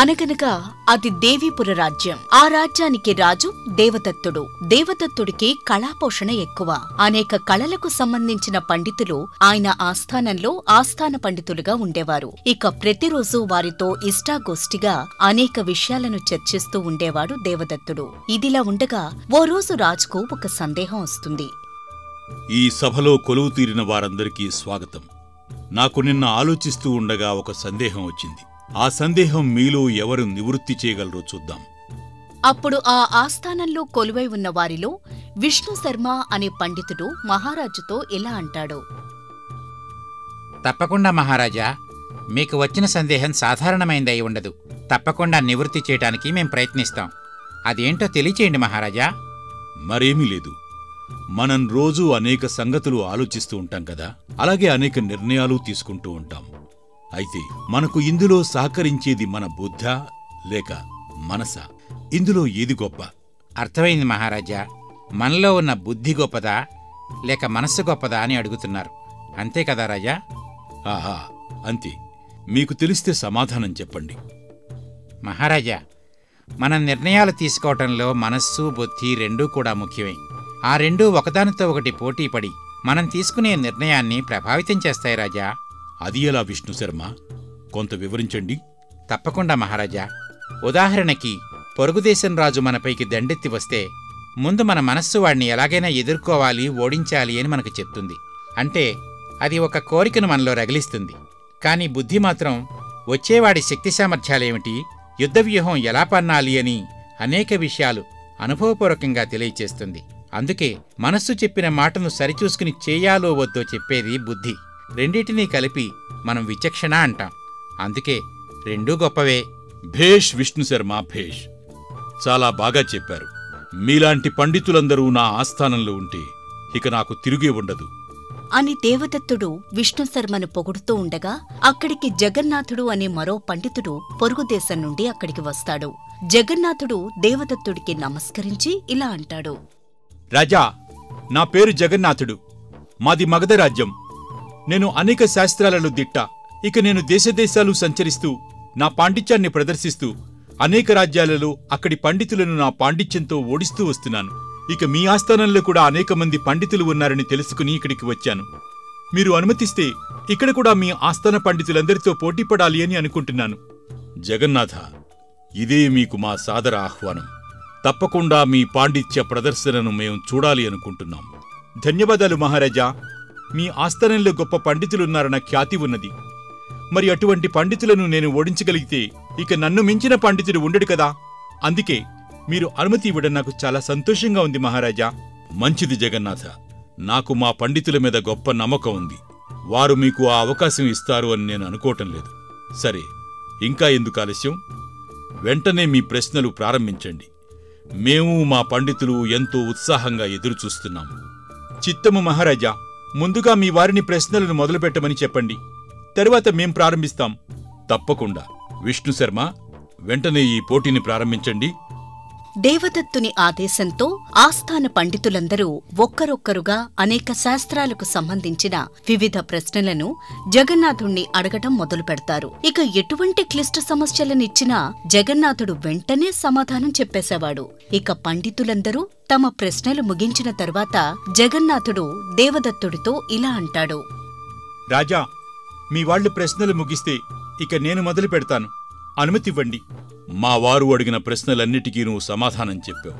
అనగనగా అది దేవీపుర రాజ్యం. ఆ రాజ్యానికి రాజు దేవదత్తుడు. దేవదత్తుడికి కళాపోషణ ఎక్కువ. అనేక కళలకు సంబంధించిన పండితులు ఆయన ఆస్థానంలో ఆస్థాన పండితులుగా ఉండేవారు. ఇక ప్రతిరోజు వారితో ఇష్టాగోష్ఠిగా అనేక విషయాలను చర్చిస్తూ ఉండేవాడు దేవదత్తుడు. ఇదిలా ఉండగా ఓ రోజు రాజుకు ఒక సందేహం వస్తుంది. ఈ సభలో కొలువు తీరిన వారందరికీ స్వాగతం. నాకు నిన్న ఆలోచిస్తూ ఉండగా ఒక సందేహం వచ్చింది. ఆ సందేహం మీలో ఎవరు నివృత్తి చేయగలరో చూద్దాం. అప్పుడు ఆ ఆస్థానంలో కొలువై ఉన్న వారిలో విష్ణు శర్మ అనే పండితుడు మహారాజుతో ఇలా అంటాడు. తప్పకుండా మహారాజా, మీకు వచ్చిన సందేహం సాధారణమైందై ఉండదు. తప్పకుండా నివృత్తి చేయటానికి మేం ప్రయత్నిస్తాం. అదేంటో తెలియచేయండి మహారాజా. మరేమీ లేదు, మనం రోజూ అనేక సంగతులు ఆలోచిస్తూ ఉంటాం కదా, అలాగే అనేక నిర్ణయాలు తీసుకుంటూ ఉంటాం. అయితే మనకు ఇందులో సహకరించేది మన బుద్ధ లేక మనస? ఇందులో ఏది గొప్ప? అర్థమైంది మహారాజా, మనలో ఉన్న బుద్ధి గొప్పదా లేక మనస్సు గొప్పదా అని అడుగుతున్నారు, అంతే కదా రాజా? ఆహా, అంతే. మీకు తెలిస్తే సమాధానం చెప్పండి. మహారాజా, మనం నిర్ణయాలు తీసుకోవటంలో మనస్సు బుద్ధి రెండూ కూడా ముఖ్యమే. ఆ రెండూ ఒకదానితో ఒకటి పోటీపడి మనం తీసుకునే నిర్ణయాన్ని ప్రభావితం చేస్తాయి రాజా. అది ఎలా విష్ణు శర్మ? కొంత వివరించండి. తప్పకుండా మహారాజా. ఉదాహరణకి పొరుగుదేశం రాజు మనపైకి దండెత్తి వస్తే ముందు మన మనస్సు వాడిని ఎలాగైనా ఎదుర్కోవాలి, ఓడించాలి అని మనకు చెప్తుంది. అంటే అది ఒక కోరికను మనలో రగిలిస్తుంది. కానీ బుద్ధి మాత్రం వచ్చేవాడి శక్తి సామర్థ్యాలేమిటి, యుద్ధ వ్యూహం ఎలా పన్నాలి అని అనేక విషయాలు అనుభవపూర్వకంగా తెలియచేస్తుంది. అందుకే మనస్సు చెప్పిన మాటను సరిచూసుకుని చేయాలో వద్దో చెప్పేది బుద్ధి. రెండింటినీ కలిపి మనం విచక్షణ అంటాం. అందుకే రెండూ గొప్పవే. భేష్ విష్ణు శర్మ, భేష్, చాలా బాగా చెప్పారు. మీలాంటి పండితులందరూ నా ఆస్థానంలో ఉంటే ఇక నాకు తిరిగే ఉండదు అని దేవదత్తుడు విష్ణు శర్మను పొగుడుతూ ఉండగా అక్కడికి జగన్నాథుడు అనే మరో పండితుడు పొరుగుదేశం నుండి అక్కడికి వస్తాడు. జగన్నాథుడు దేవదత్తుడికి నమస్కరించి ఇలా అంటాడు. రాజా, నా పేరు జగన్నాథుడు. మాది మగధ రాజ్యం. నేను అనేక శాస్త్రాలలో దిట్ట. ఇక నేను దేశదేశాలు సంచరిస్తూ నా పాండిత్యాన్ని ప్రదర్శిస్తూ అనేక రాజ్యాలలో అక్కడి పండితులను నా పాండిత్యంతో ఓడిస్తూ వస్తున్నాను. ఇక మీ ఆస్థానంలో కూడా అనేక మంది పండితులు ఉన్నారని తెలుసుకుని ఇక్కడికి వచ్చాను. మీరు అనుమతిస్తే ఇక్కడ కూడా మీ ఆస్థాన పండితులందరితో పోటీపడాలి అని అనుకుంటున్నాను. జగన్నాథ, ఇదే మీకు మా సాదర ఆహ్వానం. తప్పకుండా మీ పాండిత్య ప్రదర్శనను మేము చూడాలి అనుకుంటున్నాం. ధన్యవాదాలు మహారాజా. మీ ఆస్థానంలో గొప్ప పండితులున్నారన్న ఖ్యాతి ఉన్నది. మరి అటువంటి పండితులను నేను ఓడించగలిగితే ఇక నన్ను మించిన పండితుడు ఉండడు కదా. అందుకే మీరు అనుమతి ఇవ్వడం నాకు చాలా సంతోషంగా ఉంది మహారాజా. మంచిది జగన్నాథ, నాకు మా పండితుల మీద గొప్ప నమ్మకం ఉంది. వారు మీకు ఆ అవకాశం ఇస్తారు అని నేను అనుకోవటం లేదు. సరే, ఇంకా ఎందుకు ఆలస్యం, వెంటనే మీ ప్రశ్నలు ప్రారంభించండి. మేము మా పండితులు ఎంతో ఉత్సాహంగా ఎదురుచూస్తున్నాము. చిత్తము మహారాజా, ముందుగా మీ వారిని ప్రశ్నలను మొదలుపెట్టమని చెప్పండి. తరువాత మేం ప్రారంభిస్తాం. తప్పకుండా విష్ణు శర్మ, వెంటనే ఈ పోటీని ప్రారంభించండి. దేవదత్తుని ఆదేశంతో ఆస్థాన పండితులందరూ ఒక్కరొక్కరుగా అనేక శాస్త్రాలకు సంబంధించిన వివిధ ప్రశ్నలను జగన్నాథుణ్ణి అడగటం మొదలు పెడతారు. ఇక ఎటువంటి క్లిష్ట సమస్యలనిచ్చినా జగన్నాథుడు వెంటనే సమాధానం చెప్పేసేవాడు. ఇక పండితులందరూ తమ ప్రశ్నలు ముగించిన తర్వాత జగన్నాథుడు దేవదత్తుడితో ఇలా అంటాడు. రాజా, మీ వాళ్లు ప్రశ్నలు ముగిస్తే ఇక నేను మొదలు పెడతాను. అనుమతివ్వండి. మా వారు అడిగిన ప్రశ్నలన్నిటికీ నువ్వు సమాధానం చెప్పావు.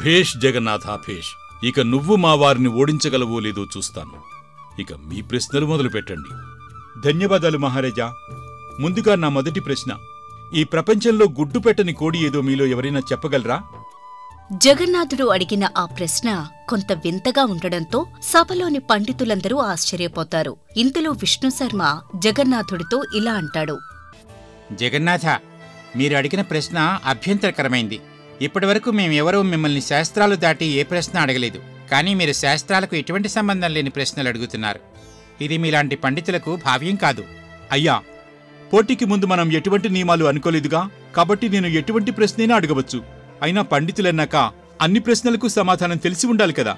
భేష్ జగన్నాథ, భేష్. ఇక నువ్వు మా వారిని ఓడించగలవో లేదో చూస్తాను. ఇక మీ ప్రశ్నలు మొదలుపెట్టండి. ధన్యవాదాలు మహారాజా. ముందుగా నా మొదటి ప్రశ్న, ఈ ప్రపంచంలో గుడ్డు పెట్టని కోడి ఏదో మీలో ఎవరైనా చెప్పగలరా? జగన్నాథుడు అడిగిన ఆ ప్రశ్న కొంత వింతగా ఉండడంతో సభలోని పండితులందరూ ఆశ్చర్యపోతారు. ఇంతలో విష్ణు శర్మ జగన్నాథుడితో ఇలా అంటాడు. జగన్నాథ, మీరు అడిగిన ప్రశ్న అభ్యంతరకరమైంది. ఇప్పటివరకు మేమెవరూ మిమ్మల్ని శాస్త్రాలు దాటి ఏ ప్రశ్న అడగలేదు. కానీ మీరు శాస్త్రాలకు ఎటువంటి సంబంధం లేని ప్రశ్నలు అడుగుతున్నారు. ఇది మీలాంటి పండితులకు భావ్యం కాదు. అయ్యా, పోటీకి ముందు మనం ఎటువంటి నియమాలు అనుకోలేదుగా, కాబట్టి నేను ఎటువంటి ప్రశ్నైనా అడగవచ్చు. అయినా పండితులన్నాక అన్ని ప్రశ్నలకు సమాధానం తెలిసి ఉండాలి కదా.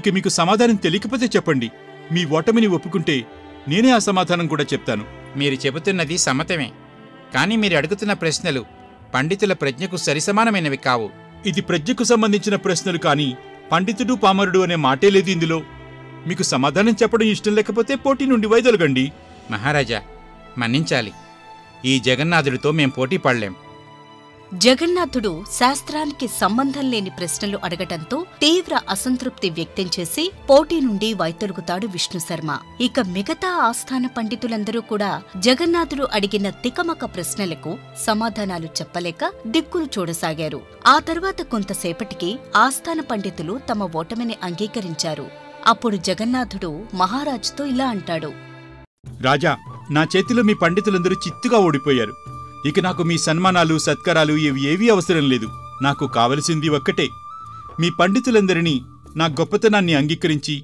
ఇక మీకు సమాధానం తెలియకపోతే చెప్పండి. మీ ఓటమిని ఒప్పుకుంటే నేనే ఆ సమాధానం కూడా చెప్తాను. మీరు చెబుతున్నది సమ్మతమే. కానీ మీరు అడుగుతున్న ప్రశ్నలు పండితుల ప్రజ్ఞకు సరిసమానమైనవి కావు. ఇది ప్రజ్ఞకు సంబంధించిన ప్రశ్నలు కానీ పండితుడు పామరుడు అనే మాటే లేదు ఇందులో. మీకు సమాధానం చెప్పడం ఇష్టం లేకపోతే పోటీ నుండి వైదొలగండి. మహారాజా మన్నించాలి, ఈ జగన్నాథుడితో మేం పోటీ పడలేం. జగన్నాథుడు శాస్త్రానికి సంబంధం లేని ప్రశ్నలు అడగటంతో తీవ్ర అసంతృప్తి వ్యక్తం చేసి పోటీ నుండి వైతొలుగుతాడు విష్ణు శర్మ. ఇక మిగతా ఆస్థాన పండితులందరూ కూడా జగన్నాథుడు అడిగిన తికమక ప్రశ్నలకు సమాధానాలు చెప్పలేక దిక్కులు చూడసాగారు. ఆ తర్వాత కొంతసేపటికి ఆస్థాన పండితులు తమ ఓటమిని అంగీకరించారు. అప్పుడు జగన్నాథుడు మహారాజుతో ఇలా అంటాడు. రాజా, నా చేతిలో మీ పండితులందరూ చిత్తుగా ఓడిపోయారు. ఇక నాకు మీ సన్మానాలు సత్కారాలు ఇవి ఏవీ అవసరం లేదు. నాకు కావలసింది ఒక్కటే, మీ పండితులందరినీ నా గొప్పతనాన్ని అంగీకరించి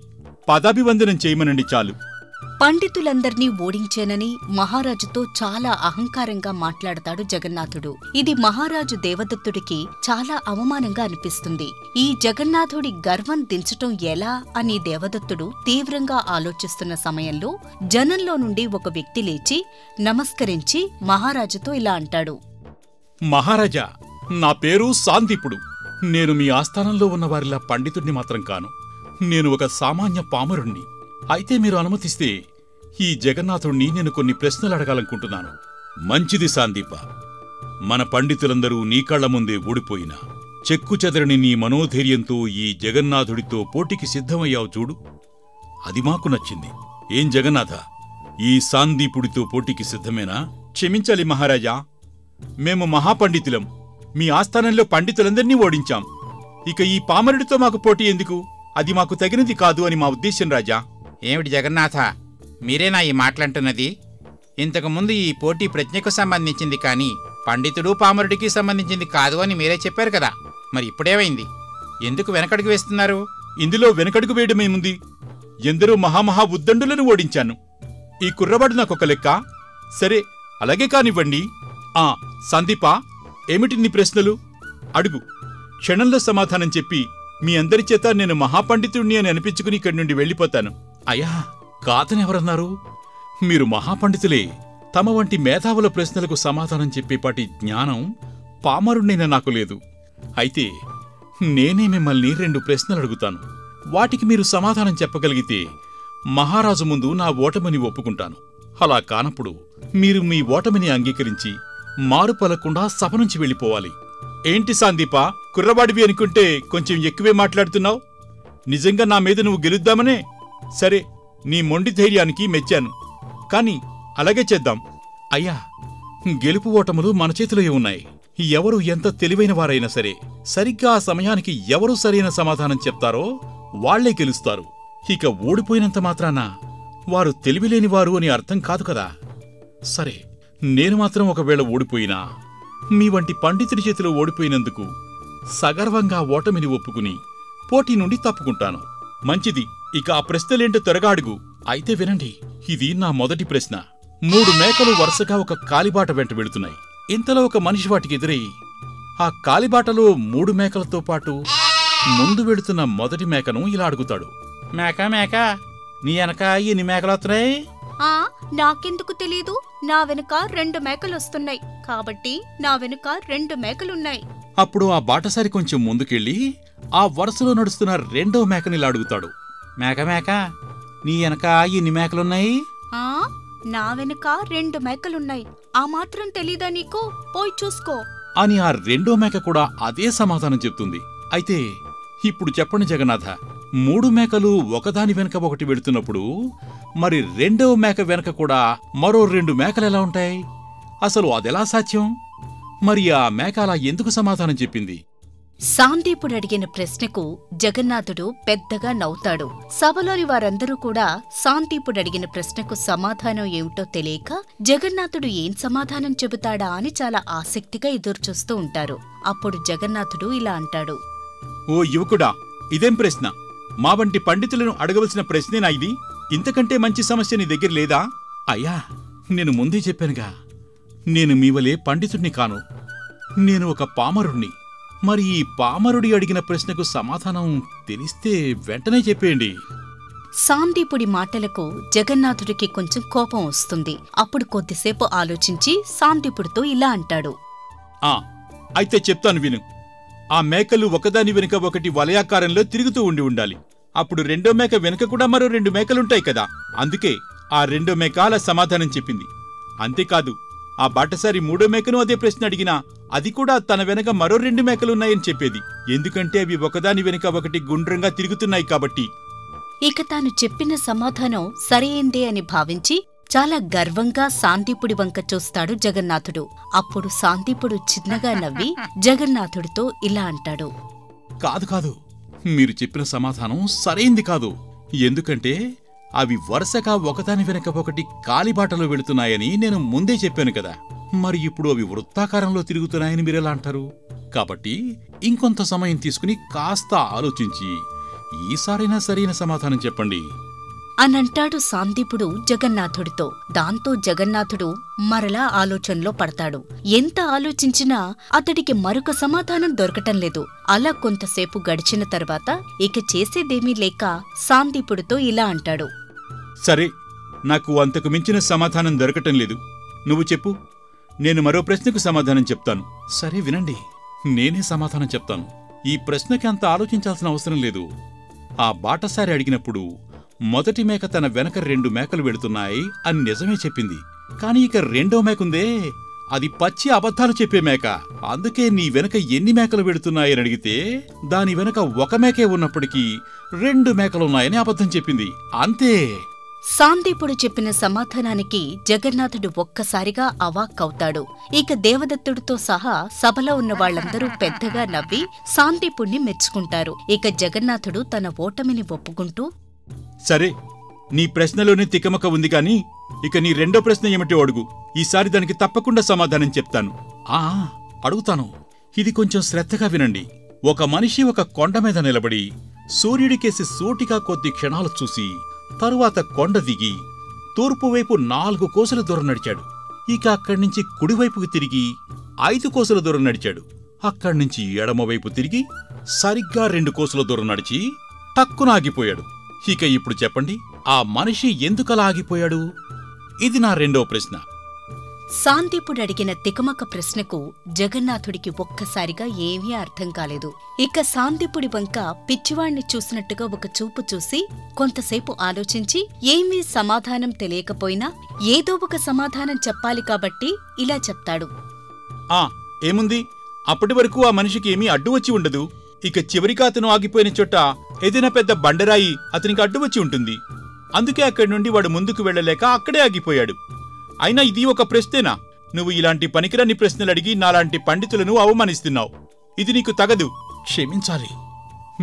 పాదాభివందనం చేయమనండి చాలు. పండితులందర్నీ ఓడించేనని మహారాజుతో చాలా అహంకారంగా మాట్లాడతాడు జగన్నాథుడు. ఇది మహారాజు దేవదత్తుడికి చాలా అవమానంగా అనిపిస్తుంది. ఈ జగన్నాథుడి గర్వం దించటం ఎలా అని దేవదత్తుడు తీవ్రంగా ఆలోచిస్తున్న సమయంలో జనంలో నుండి ఒక వ్యక్తి లేచి నమస్కరించి మహారాజుతో ఇలా అంటాడు. మహారాజా, నా పేరు సాందీపుడు. నేను మీ ఆస్థానంలో ఉన్నవారిలా పండితుడిని మాత్రం కాను. నేను ఒక సామాన్య పామరుణ్ణి. అయితే మీరు అనుమతిస్తే ఈ జగన్నాథుణ్ణి నేను కొన్ని ప్రశ్నలు అడగాలనుకుంటున్నాను. మంచిది సాందీప, మన పండితులందరూ నీ కళ్ల ముందే ఓడిపోయినా చెక్కు చెదరని నీ మనోధైర్యంతో ఈ జగన్నాథుడితో పోటీకి సిద్ధమయ్యావు చూడు, అది మాకు నచ్చింది. ఏం జగన్నాథ, ఈ సాందీపుడితో పోటీకి సిద్ధమేనా? క్షమించాలి మహారాజా, మేము మహాపండితులం. మీ ఆస్థానంలో పండితులందరినీ ఓడించాం. ఇక ఈ పామరుడితో మాకు పోటీ ఎందుకు? అది మాకు తగినది కాదు అని మా ఉద్దేశం రాజా. ఏమిటి జగన్నాథ, మీరేనా ఈ మాట్లాంటున్నది? ఇంతకుముందు ఈ పోటీ ప్రజ్ఞకు సంబంధించింది కానీ పండితుడు పామరుడికి సంబంధించింది కాదు అని మీరే చెప్పారు కదా. మరి ఇప్పుడేమైంది? ఎందుకు వెనకడుగు వేస్తున్నారు? ఇందులో వెనకడుగు వేయడమేముంది? ఎందరూ మహామహా ఉద్దండులను ఓడించాను. ఈ కుర్రవాడు నాకొక లెక్క. సరే, అలాగే కానివ్వండి. ఆ సందీపా, ఏమిటి నీ ప్రశ్నలు? అడుగు. క్షణంలో సమాధానం చెప్పి మీ అందరి చేత నేను మహాపండితుడిని అని అనిపించుకుని ఇక్కడి నుండి వెళ్ళిపోతాను. అయ్యా, కాదనెవరన్నారు? మీరు మహాపండితులే. తమ వంటి మేధావుల ప్రశ్నలకు సమాధానం చెప్పేపాటి జ్ఞానం పామరుణ్ణైనా నాకు లేదు. అయితే నేనే మిమ్మల్ని రెండు ప్రశ్నలు అడుగుతాను. వాటికి మీరు సమాధానం చెప్పగలిగితే మహారాజు ముందు నా ఓటమిని ఒప్పుకుంటాను. అలా కానప్పుడు మీరు మీ ఓటమిని అంగీకరించి మారు పలకుండా సభ నుంచి వెళ్ళిపోవాలి. ఏంటి సాందీప, కుర్రవాడివి అనుకుంటే కొంచెం ఎక్కువే మాట్లాడుతున్నావు. నిజంగా నా మీద నువ్వు గెలుద్దామనే? సరే, నీ మొండి ధైర్యానికి మెచ్చాను, కాని అలాగే చేద్దాం. అయ్యా, గెలుపు ఓటములు మన చేతిలో ఉన్నాయి. ఎవరు ఎంత తెలివైన వారైనా సరే సరిగ్గా ఆ సమయానికి ఎవరు సరైన సమాధానం చెప్తారో వాళ్లే గెలుస్తారు. ఇక ఓడిపోయినంత మాత్రాన వారు తెలివిలేనివారు అని అర్థం కాదు కదా. సరే, నేను మాత్రం ఒకవేళ ఓడిపోయినా మీ వంటి పండితుడి చేతిలో ఓడిపోయినందుకు సగర్వంగా ఓటమిని ఒప్పుకుని పోటీ నుండి తప్పుకుంటాను. మంచిది. ఇక ఆ ప్రశ్నలేంటో త్వరగా అడుగు. అయితే వినండి, ఇది నా మొదటి ప్రశ్న. 3 మేకలు వరుసగా ఒక కాలిబాట వెంట వెళుతున్నాయి. ఇంతలో ఒక మనిషి వాటికి ఎదురై ఆ కాలిబాటలో 3 మేకలతో పాటు ముందు వెళుతున్న మొదటి మేకను ఇలా అడుగుతాడు. మేక మేక, నీ వెనక ఎన్ని మేకలొస్తున్నాయి? నాకెందుకు తెలీదు, నా వెనుక 2 మేకలొస్తున్నాయి కాబట్టి నా వెనుక 2 మేకలున్నాయి. అప్పుడు ఆ బాటసారి కొంచెం ముందుకెళ్లి ఆ వరుసలో నడుస్తున్న రెండో మేకని ఇలా అడుగుతాడు. మేక మేక, నీ వెనక ఎన్ని మేకలున్నాయి? నా వెనక 2 మేకలున్నాయి. ఆ మాత్రం తెలీదా నీకు? పోయి చూసుకో అని ఆ రెండో మేక కూడా అదే సమాధానం చెప్తుంది. అయితే ఇప్పుడు చెప్పండి జగన్నాథ, 3 మేకలు ఒకదాని వెనక ఒకటి వెళుతున్నప్పుడు మరి రెండో మేక వెనక కూడా మరో 2 మేకలు ఎలా ఉంటాయి? అసలు అదెలా సాధ్యం? మరి ఆ మేక అలా ఎందుకు సమాధానం చెప్పింది? సాందీపుడు అడిగిన ప్రశ్నకు జగన్నాథుడు పెద్దగా నవ్వుతాడు. సభలోని వారందరూ కూడా సాందీపుడు అడిగిన ప్రశ్నకు సమాధానం ఏమిటో తెలియక జగన్నాథుడు ఏం సమాధానం చెబుతాడా అని చాలా ఆసక్తిగా ఎదురుచూస్తూ ఉంటారు. అప్పుడు జగన్నాథుడు ఇలా అంటాడు. ఓ యువకుడా, ఇదేం ప్రశ్న? మా వంటి పండితులను అడగవలసిన ప్రశ్నేనా ఇది? ఇంతకంటే మంచి సమస్య నీ దగ్గర లేదా? అయ్యా, నేను ముందే చెప్పానుగా, నేను మీవలే పండితుణ్ణి కాను. నేను ఒక పామరుణ్ణి. మరి ఈ పామరుడి అడిగిన ప్రశ్నకు సమాధానం తెలిస్తే వెంటనే చెప్పేయండి. సాందీపుడి మాటలకు జగన్నాథుడికి కొంచెం కోపం వస్తుంది. అప్పుడు కొద్దిసేపు ఆలోచించి సాందీపుడితో ఇలా అంటాడు. అయితే చెప్తాను విను. ఆ మేకలు ఒకదాని వెనుక ఒకటి వలయాకారంలో తిరుగుతూ ఉండి ఉండాలి. అప్పుడు రెండో మేక వెనుక కూడా మరో రెండు మేకలుంటాయి కదా, అందుకే ఆ రెండో మేక అలా సమాధానం చెప్పింది. అంతేకాదు ఆ బాటసారి మూడో మేకను అదే ప్రశ్న అడిగినా అది కూడా తన వెనక మరో రెండు మేకలున్నాయని చెప్పేది. ఎందుకంటే అవి ఒకదాని వెనుక ఒకటి గుండ్రంగా తిరుగుతున్నాయి కాబట్టి. ఇక తాను చెప్పిన సమాధానం సరైందే అని భావించి చాలా గర్వంగా శాంతిపుడి వంక చూస్తాడు జగన్నాథుడు. అప్పుడు శాంతిపుడు చిన్నగా నవ్వి జగన్నాథుడితో ఇలా అంటాడు. కాదు కాదు, మీరు చెప్పిన సమాధానం సరైంది కాదు. ఎందుకంటే అవి వరుసగా ఒకదాని వెనక ఒకటి కాలిబాటలో వెళుతున్నాయని నేను ముందే చెప్పాను కదా. మరి ఇప్పుడు అవి వృత్తాకారంలో తిరుగుతున్నాయని మీరెలా అంటారు? కాబట్టి ఇంకొంత సమయం తీసుకుని కాస్త ఆలోచించి ఈసారైనా సరైన సమాధానం చెప్పండి అనంటాడు శాంతిపుడు జగన్నాథుడితో. దాంతో జగన్నాథుడు మరలా ఆలోచనలో పడతాడు. ఎంత ఆలోచించినా అతడికి మరొక సమాధానం దొరకటం లేదు. అలా కొంతసేపు గడిచిన తర్వాత ఇక చేసేదేమీ లేక శాంతిపుడితో ఇలా అంటాడు. సరే, నాకు అంతకు మించిన సమాధానం దొరకటం లేదు. నువ్వు చెప్పు, నేను మరో ప్రశ్నకు సమాధానం చెప్తాను. సరే వినండి, నేనే సమాధానం చెప్తాను. ఈ ప్రశ్నకి అంత ఆలోచించాల్సిన అవసరం లేదు. ఆ బాటసారి అడిగినప్పుడు మొదటి మేక తన వెనక రెండు మేకలు వెళుతున్నాయి అని నిజమే చెప్పింది. కాని ఇక రెండో మేకుందే, అది పచ్చి అబద్ధాలు చెప్పే మేక. అందుకే నీ వెనక ఎన్ని మేకలు వెళుతున్నాయని అడిగితే దాని వెనక ఒక మేకే ఉన్నప్పటికీ రెండు మేకలున్నాయని అబద్ధం చెప్పింది. అంతే. శాంతిపుడు చెప్పిన సమాధానానికి జగన్నాథుడు ఒక్కసారిగా అవాక్కవుతాడు. ఇక దేవదత్తుడితో సహా సభలో ఉన్న వాళ్లందరూ పెద్దగా నవ్వి శాంతిపుణ్ణి మెచ్చుకుంటారు. ఇక జగన్నాథుడు తన ఓటమిని ఒప్పుకుంటూ, సరే, నీ ప్రశ్నలోనే తికమక ఉంది గాని ఇక నీ రెండో ప్రశ్న ఏమిటో అడుగు. ఈసారి దానికి తప్పకుండా సమాధానం చెప్తాను. ఆ అడుగుతాను, ఇది కొంచెం శ్రద్ధగా వినండి. ఒక మనిషి ఒక కొండ మీద నిలబడి సూర్యుడికేసి సూటిగా కొద్ది క్షణాలు చూసి తరువాత కొండ దిగి తూర్పువైపు 4 కోసల దూరం నడిచాడు. ఇక అక్కడ్నుంచి కుడివైపుకు తిరిగి 5 కోసల దూరం నడిచాడు. అక్కడ్నుంచి ఎడమవైపు తిరిగి సరిగ్గా 2 కోసల దూరం నడిచి టక్కునాగిపోయాడు. ఇక ఇప్పుడు చెప్పండి, ఆ మనిషి ఎందుకలా ఆగిపోయాడు? ఇది నా రెండో ప్రశ్న. శాంతిపుడు అడిగిన తికమక ప్రశ్నకు జగన్నాథుడికి ఒక్కసారిగా ఏమీ అర్థం కాలేదు. ఇక శాంతిపుడి వంక పిచ్చివాణ్ణి చూసినట్టుగా ఒక చూపు చూసి కొంతసేపు ఆలోచించి ఏమీ సమాధానం తెలియకపోయినా ఏదో ఒక సమాధానం చెప్పాలి కాబట్టి ఇలా చెప్తాడు. ఆ ఏముంది, అప్పటి వరకు ఆ మనిషికి ఏమీ అడ్డు వచ్చి ఉండదు. ఇక చివరికి అతను ఆగిపోయిన చోట ఏదైనా పెద్ద బండరాయి అతనికి అడ్డువచ్చి ఉంటుంది. అందుకే అక్కడి నుండి వాడు ముందుకు వెళ్లలేక అక్కడే ఆగిపోయాడు. అయినా ఇది ఒక ప్రశ్నేనా? నువ్వు ఇలాంటి పనికిరాని ప్రశ్నలు అడిగి నాలాంటి పండితులను అవమానిస్తున్నావు. ఇది నీకు తగదు. క్షమించాలి,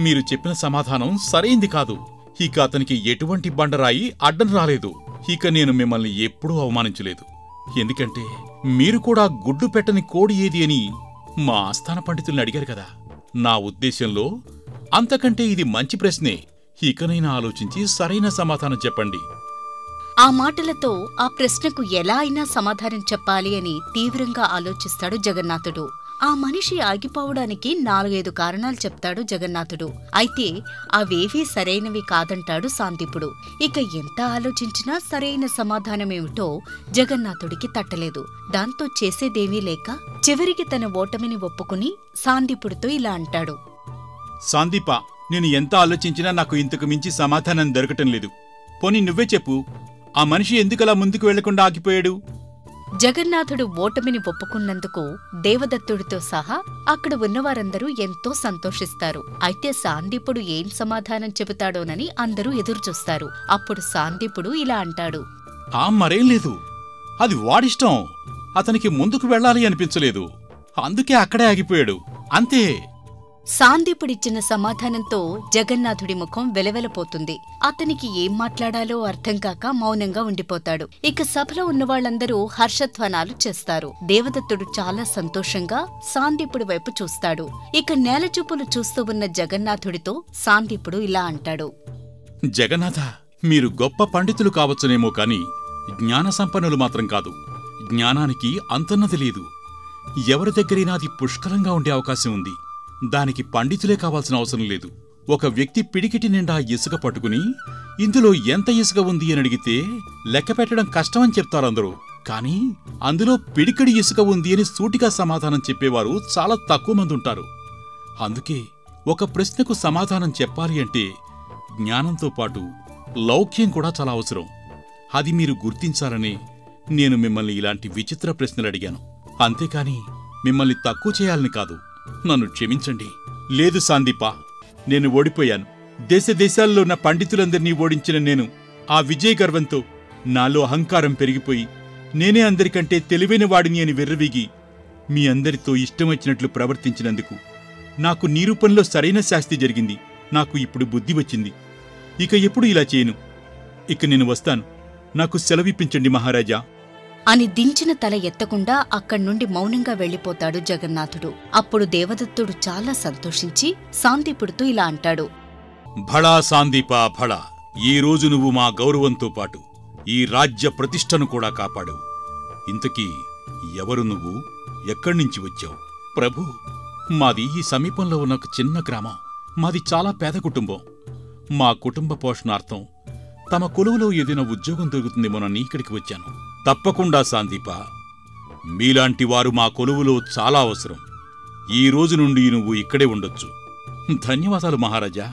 మీరు చెప్పిన సమాధానం సరైంది కాదు. ఇక అతనికి ఎటువంటి బండరాయి అడ్డం రాలేదు. ఇక నేను మిమ్మల్ని ఎప్పుడూ అవమానించలేదు. ఎందుకంటే మీరు కూడా గుడ్డు పెట్టని కోడి ఏది అని మా ఆస్థాన పండితుల్ని అడిగారు కదా. నా ఉద్దేశంలో అంతకంటే ఇది మంచి ప్రశ్నే. ఇకనైనా ఆలోచించి సరైన సమాధానం చెప్పండి. ఆ మాటలతో ఆ ప్రశ్నకు ఎలా అయినా సమాధానం చెప్పాలి అని తీవ్రంగా ఆలోచిస్తాడు జగన్నాథుడు. ఆ మనిషి ఆగిపోవడానికి 4-5 కారణాలు చెప్తాడు జగన్నాథుడు. అయితే అవేవీ సరైనవి కాదంటాడు శాంతిపుడు. ఇక ఎంత ఆలోచించినా సరైన సమాధానమేమిటో జగన్నాథుడికి తట్టలేదు. దాంతో చేసేదేమీ లేక చివరికి తన ఓటమిని ఒప్పుకుని శాంతిపుడితో ఇలా అంటాడు. శాంతిపా, నేను ఎంత ఆలోచించినా నాకు ఇంతకు మించి సమాధానం దొరకటం లేదు. పోనీ నువ్వే చెప్పు, ఆ మనిషి ఎందుకలా ముందుకు వెళ్లకుండా ఆగిపోయాడు? జగన్నాథుడు ఓటమిని ఒప్పుకున్నందుకు దేవదత్తుడితో సహా అక్కడ ఉన్నవారందరూ ఎంతో సంతోషిస్తారు. అయితే శాంతిపుడు ఏం సమాధానం చెబుతాడోనని అందరూ ఎదురుచూస్తారు. అప్పుడు శాంతిపుడు ఇలా అంటాడు. ఆ మరేం లేదు, అది వాడిష్టం. అతనికి ముందుకు వెళ్లాలి అనిపించలేదు, అందుకే అక్కడే ఆగిపోయాడు. అంతే. శాంతిపుడిచ్చిన సమాధానంతో జగన్నాథుడి ముఖం వెలవెలపోతుంది. అతనికి ఏం మాట్లాడాలో అర్థం కాక మౌనంగా ఉండిపోతాడు. ఇక సభలో ఉన్నవాళ్లందరూ హర్షధ్వానాలు చేస్తారు. దేవదత్తుడు చాలా సంతోషంగా శాంతిపుడి వైపు చూస్తాడు. ఇక నేలచూపులు చూస్తూ ఉన్న జగన్నాథుడితో శాంతిపుడు ఇలా అంటాడు. జగన్నాథ, మీరు గొప్ప పండితులు కావచ్చునేమో కాని జ్ఞాన సంపన్నులు మాత్రం కాదు. జ్ఞానానికి అంతన్నది లేదు. ఎవరి దగ్గరైనా అది పుష్కలంగా ఉండే అవకాశం ఉంది. దానికి పండితులే కావాల్సిన అవసరం లేదు. ఒక వ్యక్తి పిడికిటి నిండా ఇసుక పట్టుకుని ఇందులో ఎంత ఇసుక ఉంది అని అడిగితే లెక్క పెట్టడం కష్టమని చెప్తారందరూ. కానీ అందులో పిడికిడి ఇసుక ఉంది అని సూటిగా సమాధానం చెప్పేవారు చాలా తక్కువ మంది ఉంటారు. అందుకే ఒక ప్రశ్నకు సమాధానం చెప్పాలి అంటే జ్ఞానంతో పాటు లౌక్యం కూడా చాలా అవసరం. అది మీరు గుర్తించాలని నేను మిమ్మల్ని ఇలాంటి విచిత్ర ప్రశ్నలు అడిగాను. అంతేకాని మిమ్మల్ని తక్కువ చేయాలని కాదు. నన్ను క్షమించండి. లేదు సాందీప, నేను ఓడిపోయాను. దేశ దేశాల్లో ఉన్న పండితులందరినీ ఓడించిన నేను ఆ విజయ గర్వంతో నాలో అహంకారం పెరిగిపోయి నేనే అందరికంటే తెలివైన వాడిని అని వెర్రవీగి మీ అందరితో ఇష్టమొచ్చినట్లు ప్రవర్తించినందుకు నాకు నిరూపణలో సరైన శాస్తి జరిగింది. నాకు ఇప్పుడు బుద్ధి వచ్చింది. ఇక ఎప్పుడు ఇలా చేయను. ఇక నేను వస్తాను. నాకు సెలవిప్పించండి మహారాజా అని దించిన తల ఎత్తకుండా అక్కడ్నుండి మౌనంగా వెళ్లిపోతాడు జగన్నాథుడు. అప్పుడు దేవదత్తుడు చాలా సంతోషించి సాందీపుడితో ఇలా అంటాడు. భళా సాందీపా భళా, ఈ రోజు నువ్వు మా గౌరవంతో పాటు ఈ రాజ్య ప్రతిష్టను కూడా కాపాడావు. ఇంతకీ ఎవరు నువ్వు? ఎక్కడ్నుంచి వచ్చావు? ప్రభు, మాది ఈ సమీపంలో ఉన్న ఒక చిన్న గ్రామం. మాది చాలా పేద కుటుంబం. మా కుటుంబ పోషణార్థం తమ కొలువులో ఏదైనా ఉద్యోగం దొరుకుతుందేమోనని ఇక్కడికి వచ్చాను. తప్పకుండా సాందీప, మీలాంటి వారు మా కొలువులో చాలా అవసరం. ఈ రోజు నుండి నువ్వు ఇక్కడే ఉండొచ్చు. ధన్యవాదాలు మహారాజా.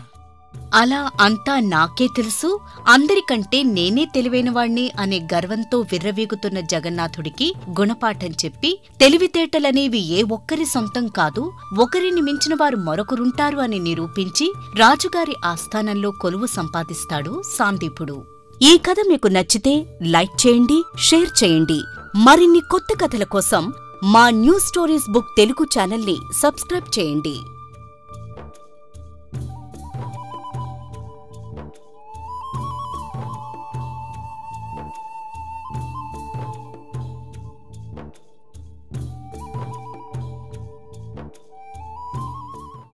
అలా అంతా నాకే తెలుసు, అందరికంటే నేనే తెలివైనవాణ్ణి అనే గర్వంతో విర్రవీగుతున్న జగన్నాథుడికి గుణపాఠం చెప్పి తెలివితేటలనేవి ఏ ఒక్కరి సొంతం కాదు, ఒకరిని మించిన వారు మరొకరుంటారు అని నిరూపించి రాజుగారి ఆస్థానంలో కొలువు సంపాదిస్తాడు సాందీపుడు. ఈ కథ మీకు నచ్చితే లైక్ చేయండి, షేర్ చేయండి. మరిన్ని కొత్త కథల కోసం మా న్యూ స్టోరీస్ బుక్ తెలుగు ఛానల్ని సబ్స్క్రైబ్ చేయండి.